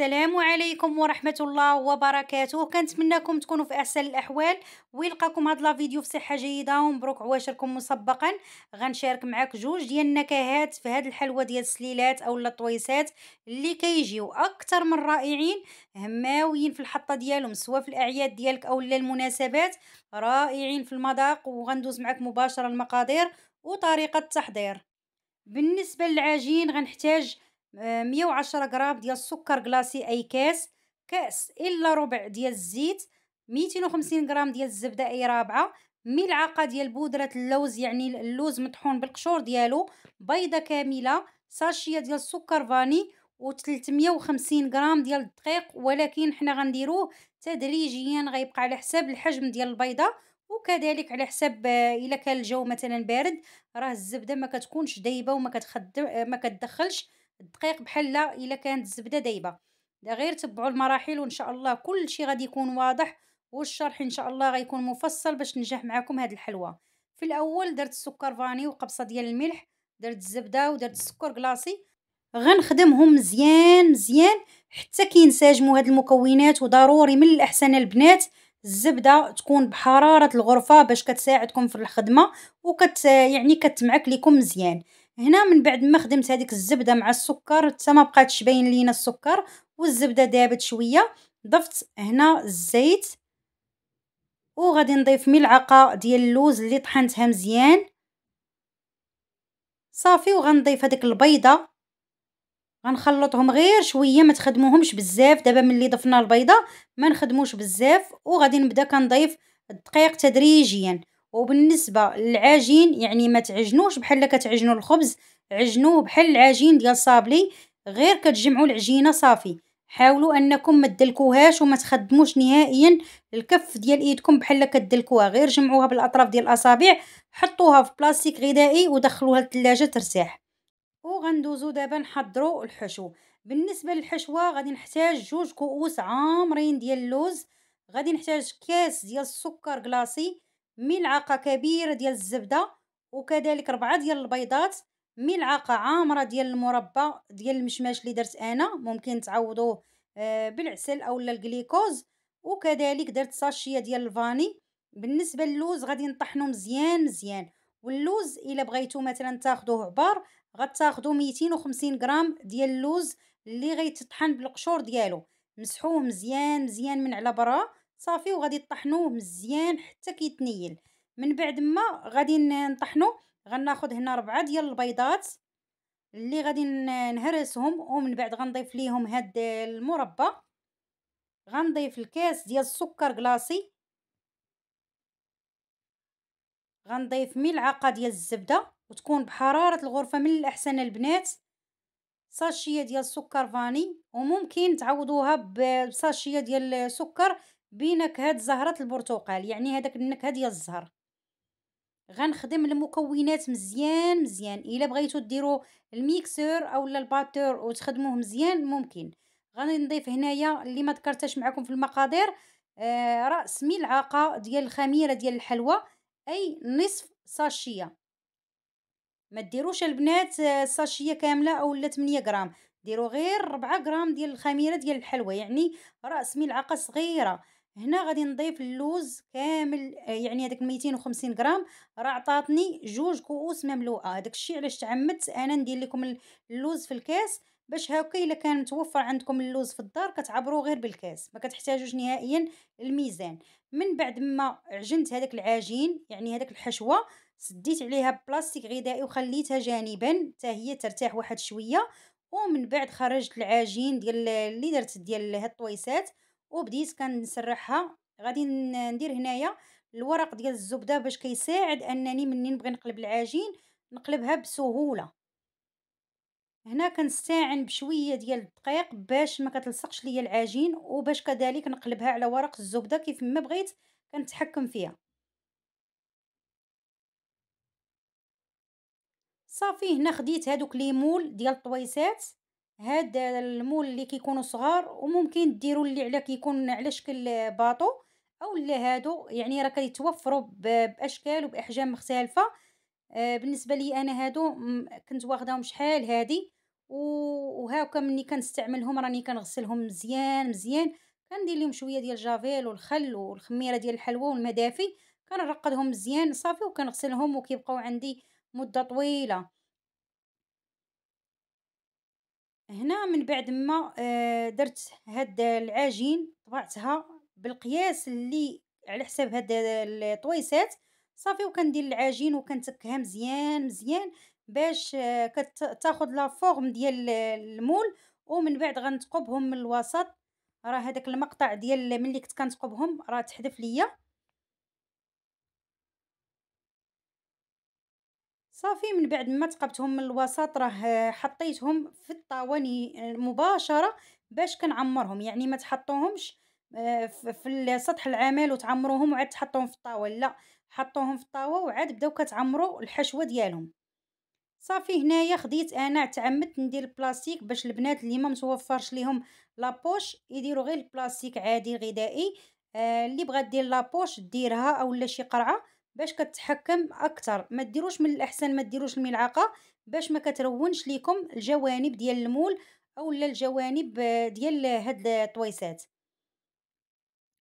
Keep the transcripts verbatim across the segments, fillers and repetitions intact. السلام عليكم ورحمة الله وبركاته. كنتمنىكم تكونوا في أحسن الأحوال ويلقاكم هاد لا فيديو في صحة جيدة ومبروك عواشركم مسبقا. غنشارك معاك جوج ديال النكهات في هاد الحلوة ديال السليلات أو الطويسات اللي كيجيو أكثر من رائعين، هماويين في الحطة ديالهم سواء في الأعياد ديالك أو المناسبات، رائعين في المذاق. وغندوز معاك مباشرة المقادير وطريقة التحضير. بالنسبة للعجين غنحتاج مية وعشرة غرام ديال السكر كلاصي اي كاس، كاس الا ربع ديال الزيت، ميتين وخمسين غرام ديال الزبده اي رابعه، ملعقه ديال بودره اللوز يعني اللوز مطحون بالقشور ديالو، بيضه كامله، ساشيه ديال السكر فاني، و ثلاثمية وخمسين غرام ديال الدقيق، ولكن حنا غنديروه تدريجيا، غيبقى على حساب الحجم ديال البيضه وكذلك على حساب الا كان الجو مثلا بارد. راه الزبده ما كتكونش دايبه وما كتخدم ما كتدخلش الدقيق بحال الا كانت الزبده دايبه. غير تبعوا المراحل وان شاء الله كل شيء غادي يكون واضح، والشرح ان شاء الله غيكون مفصل باش ننجح معكم هاد الحلوه. في الاول درت السكر فاني وقبصه ديال الملح، درت الزبده ودرت السكر كلاصي، غنخدمهم مزيان مزيان حتى كينسجموا هاد المكونات. وضروري من الاحسن البنات الزبده تكون بحراره الغرفه باش كتساعدكم في الخدمه وكت يعني كتمعك لكم مزيان. هنا من بعد ما خدمت هذيك الزبده مع السكر حتى ما بقاتش باين لينا السكر والزبده دابت شويه، ضفت هنا الزيت وغادي نضيف ملعقه ديال اللوز اللي طحنتها مزيان صافي، وغنضيف هذيك البيضه. غنخلطهم غير شويه ما تخدموهمش بزاف. دابا ملي ضفنا البيضه ما نخدموش بزاف، وغادي نبدا كنضيف الدقيق تدريجيا. وبالنسبه للعجين يعني ما تعجنوش بحال كتعجنوا الخبز، عجنوه بحال العجين ديال صابلي، غير كتجمعوا العجينه صافي. حاولوا انكم ما تدلكوهاش وما تخدموش نهائيا الكف ديال ايدكم بحال كتدلكوها، غير جمعوها بالاطراف ديال الاصابع، حطوها في بلاستيك غذائي ودخلوها للثلاجه ترتاح. وغندوزو دابا نحضروا الحشو. بالنسبه للحشوه غادي نحتاج جوج كؤوس عامرين ديال اللوز، غادي نحتاج كاس ديال السكر كلاصي، ملعقه كبيره ديال الزبده، وكذلك ربعه ديال البيضات، ملعقه عامره ديال المربى ديال المشماش اللي درت انا، ممكن تعوضوه بالعسل اولا الجليكوز، وكذلك درت ساشيه ديال الفاني. بالنسبه للوز غادي نطحنو مزيان مزيان. واللوز الا بغيتو مثلا تاخذوه عبار غتاخذوا ميتين وخمسين غرام ديال اللوز اللي غيتطحن بالقشور ديالو، مسحوه مزيان مزيان من على برا صافي، وغادي طحنوه مزيان حتى كيتنيل. من بعد ما غادي نطحنو غناخذ هنا ربعه ديال البيضات اللي غادي نهرسهم، ومن بعد غنضيف ليهم هاد المربى، غنضيف الكاس ديال السكر كلاصي، غنضيف ملعقه ديال الزبده وتكون بحراره الغرفه من الاحسن البنات، ساشيه ديال السكر فاني، وممكن تعوضوها بساشيه ديال السكر بنكهه زهره البرتقال يعني هذاك النكهه ديال الزهر. غنخدم المكونات مزيان مزيان. الا بغيتو ديروا الميكسور اولا الباتور وتخدموه مزيان ممكن. غادي نضيف هنايا اللي ما ذكرتهش معكم في المقادير آه راس ملعقه ديال الخميره ديال الحلوى اي نصف ساشيه. ما ديروش البنات الساشيه كامله اولا ثمانية غرام، ديروا غير أربعة غرام ديال الخميره ديال الحلوى يعني راس ملعقه صغيره. هنا غادي نضيف اللوز كامل يعني هذاك ميتين وخمسين غرام، راه عطاتني جوج كؤوس مملوءه. هذاك الشيء علاش تعمدت انا ندير لكم اللوز في الكاس، باش هاكا الا كان متوفر عندكم اللوز في الدار كتعبروا غير بالكاس، ما كتحتاجوش نهائيا الميزان. من بعد ما عجنت هذاك العجين يعني هذاك الحشوه، سديت عليها بلاستيك غذائي وخليتها جانبا حتى هي ترتاح واحد شويه. ومن بعد خرجت العجين ديال اللي درت ديال هاد الطويسات وبديت كنسرحها. غادي ندير هنايا الورق ديال الزبده باش كيساعد انني منين نبغي نقلب العجين نقلبها بسهوله. هنا كنستعن بشويه ديال الدقيق باش ما كتلصقش ليا العجين، وباش كذلك نقلبها على ورق الزبده كيف ما بغيت كنتحكم فيها صافي. هنا خديت هادوك لي مول ديال الطويسات، هاد المول اللي كيكونوا صغار، وممكن ديروا اللي على كيكون على شكل باطو اولا هادو يعني راه كيتوفروا باشكال وباحجام مختلفه. بالنسبه لي انا هادو كنت واخداهم شحال هادي وهاكا ملي كنستعملهم راني كنغسلهم مزيان مزيان، كندير لهم شويه ديال الجافيل والخل والخميره ديال الحلوى والما دافي، كنرقدهم مزيان صافي وكنغسلهم وكيبقاو عندي مده طويله. هنا من بعد ما درت هاد العجين طبعتها بالقياس اللي على حساب هاد الطويسات صافي، وكندير العجين وكنتكها مزيان مزيان باش كتاخذ لا فورم ديال المول، ومن بعد غنتقبهم من الوسط. راه هذاك المقطع ديال ملي كنت كنتقبهم راه تحذف ليا صافي. من بعد ما تقبتهم من الوسط راه حطيتهم في الطاواني مباشره باش كنعمرهم، يعني ما تحطوهمش في سطح العمل وتعمروهم وعاد تحطوهم في الطاوه، لا حطوهم في الطاوه وعاد بداو كتعمروا الحشوه ديالهم صافي. هنايا خديت انا تعمدت ندير البلاستيك باش البنات اللي ما متوفرش ليهم لابوش يديروا غير البلاستيك عادي غذائي. آه اللي بغات دير لابوش ديرها اولا شي قرعه باش كتحكم اكثر، ما ديروش من الاحسن ما ديروش الملعقه باش ما كترونش ليكم الجوانب ديال المول اولا الجوانب ديال هاد الطويسات.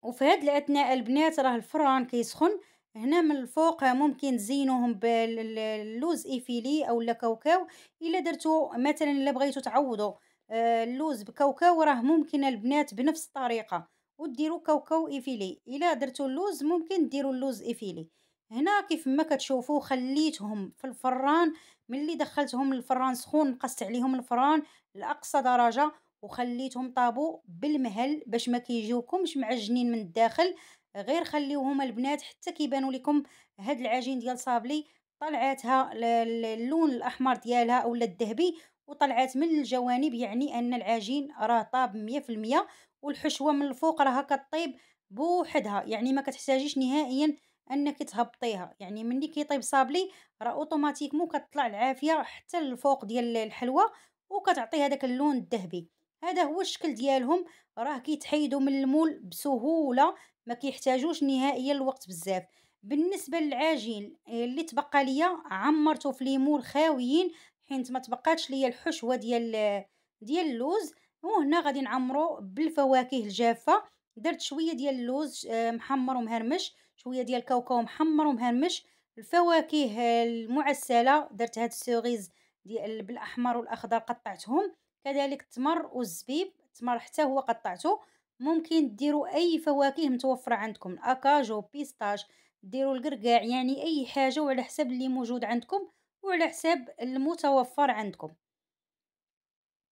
وفي هاد الاثناء البنات راه الفران كيسخن، هنا من الفوق ممكن تزينوهم باللوز ايفيلي اولا كاوكاو، الا درتو مثلا الا بغيتو تعوضوا اللوز بكاوكاو راه ممكن البنات بنفس الطريقه وديروا كاوكاو ايفيلي، الا درتو اللوز ممكن ديروا اللوز ايفيلي. هنا كيف ما كتشوفوا خليتهم في الفران، ملي دخلتهم للفران سخون نقصت عليهم الفران لاقصى درجه وخليتهم طابو بالمهل باش ما كيجيوكمش معجنين من الداخل، غير خليوهم البنات حتى كيبانوا لكم هاد العجين ديال صابلي طلعاتها اللون الاحمر ديالها اولا الذهبي وطلعات من الجوانب، يعني ان العجين راه طاب مية في المية والحشوه من الفوق راها كطيب بوحدها، يعني ما كتحتاجيش نهائيا انك تهبطيها، يعني ملي كيطيب صابلي راه اوتوماتيكمون كتطلع العافيه حتى الفوق ديال الحلوى وكتعطي هذاك اللون الذهبي. هذا هو الشكل ديالهم، راه كيتحيدوا من المول بسهوله ما كيحتاجوش نهائيا الوقت بزاف. بالنسبه للعجين اللي تبقى ليا عمرته في ليمول خاويين حيت ما تبقاتش ليا الحشوه ديال ديال اللوز، وهنا غادي نعمرو بالفواكه الجافه. درت شويه ديال اللوز محمر ومهرمش، شويه ديال الكاوكاو محمر ومهرمش، الفواكه المعسله درت هاد السوريز ديال بالاحمر والاخضر قطعتهم، كذلك التمر والزبيب، التمر حتى هو قطعته. ممكن ديروا اي فواكه متوفره عندكم، الاكاجو بيستاش، ديروا القرقاع، يعني اي حاجه وعلى حسب اللي موجود عندكم وعلى حسب المتوفر عندكم.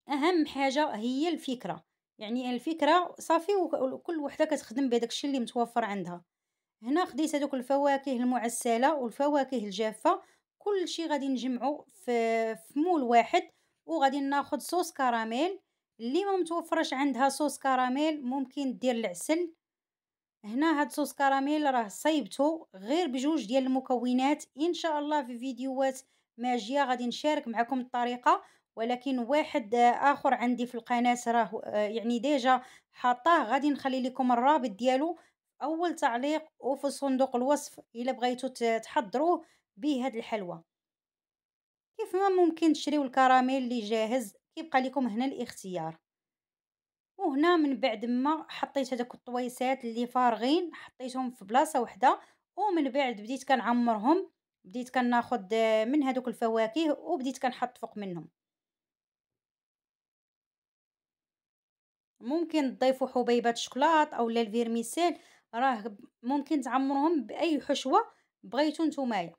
اهم حاجه هي الفكره، يعني الفكره صافي وكل وحده كتخدم بهذاك الشيء اللي متوفر عندها. هنا خديت هذوك الفواكه المعسله والفواكه الجافه كل شيء غادي نجمعو في مول واحد، وغادي ناخذ صوص كراميل. اللي ما متوفرش عندها صوص كراميل ممكن دير العسل. هنا هاد صوص كراميل راه صايبته غير بجوج ديال المكونات، ان شاء الله في فيديوهات ماجيه غادي نشارك معكم الطريقه، ولكن واحد اخر عندي في القناه راه يعني ديجا حاطاه، غادي نخلي لكم الرابط ديالو اول تعليق وفي صندوق الوصف الا بغيتو تحضروه به هاد الحلوى. كيف ما ممكن تشريو الكراميل اللي جاهز، كيبقى لكم هنا الاختيار. وهنا من بعد ما حطيت هذوك الطويسات اللي فارغين حطيتهم في بلاصه وحده، ومن بعد بديت كنعمرهم، بديت كناخذ من هذوك الفواكه وبديت كنحط فوق منهم. ممكن تضيفوا حبيبات شوكولات اولا الفيرميسيل، راه ممكن تعمرهم باي حشوه بغيتو نتوما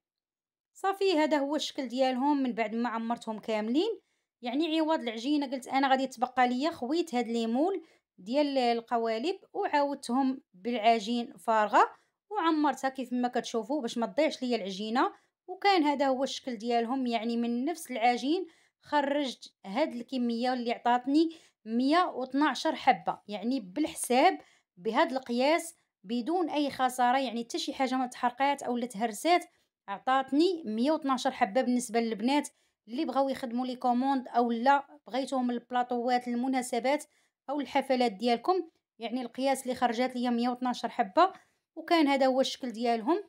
صافي. هذا هو الشكل ديالهم من بعد ما عمرتهم كاملين. يعني عوض العجينه قلت انا غادي تبقى ليا، خويت هاد ليمول ديال القوالب وعاودتهم بالعجين فارغه وعمرتها كيف ما كتشوفوا باش ما تضيعش ليا العجينه، وكان هذا هو الشكل ديالهم. يعني من نفس العجين خرجت هاد الكميه اللي عطاتني مية واثناعشر حبه، يعني بالحساب بهاد القياس بدون اي خساره، يعني حتى شي حاجه ما تحرقات او لا تهرسات، عطاتني مية واثناعشر حبه. بالنسبه للبنات اللي بغاو يخدموا لي كوموند او لا بغيتوهم البلاطوات المناسبات او الحفلات ديالكم، يعني القياس اللي خرجات ليا مية واثناعشر حبه. وكان هذا هو الشكل ديالهم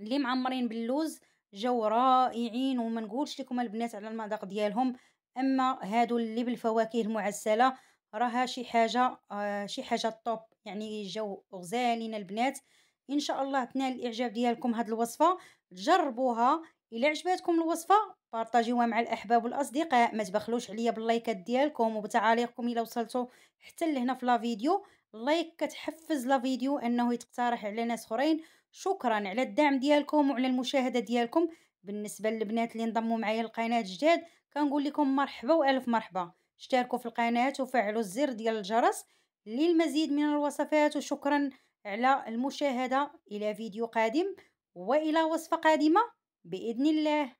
اللي معمرين باللوز، جاو رائعين وما نقولش لكم البنات على المذاق ديالهم، اما هادو اللي بالفواكه المعسله راها شي حاجه آه شي حاجه الطوب، يعني جاو غزالين البنات. ان شاء الله تنال الاعجاب ديالكم هاد الوصفه، جربوها. الا عجباتكم الوصفه بارطاجيوها مع الاحباب والاصدقاء، ما تبخلوش عليا باللايكات ديالكم وبتعاليقكم الا وصلتوا حتى لهنا في لا فيديو. اللايك كتحفز لا فيديو انه يتقترح على ناس اخرين. شكرا على الدعم ديالكم وعلى المشاهده ديالكم. بالنسبه للبنات اللي انضموا معايا للقناه جداد كنقول لكم مرحبا والف مرحبا، اشتركوا في القناه وفعلوا الزر ديال الجرس للمزيد من الوصفات. وشكرا على المشاهده، الى فيديو قادم والى وصفه قادمه بإذن الله.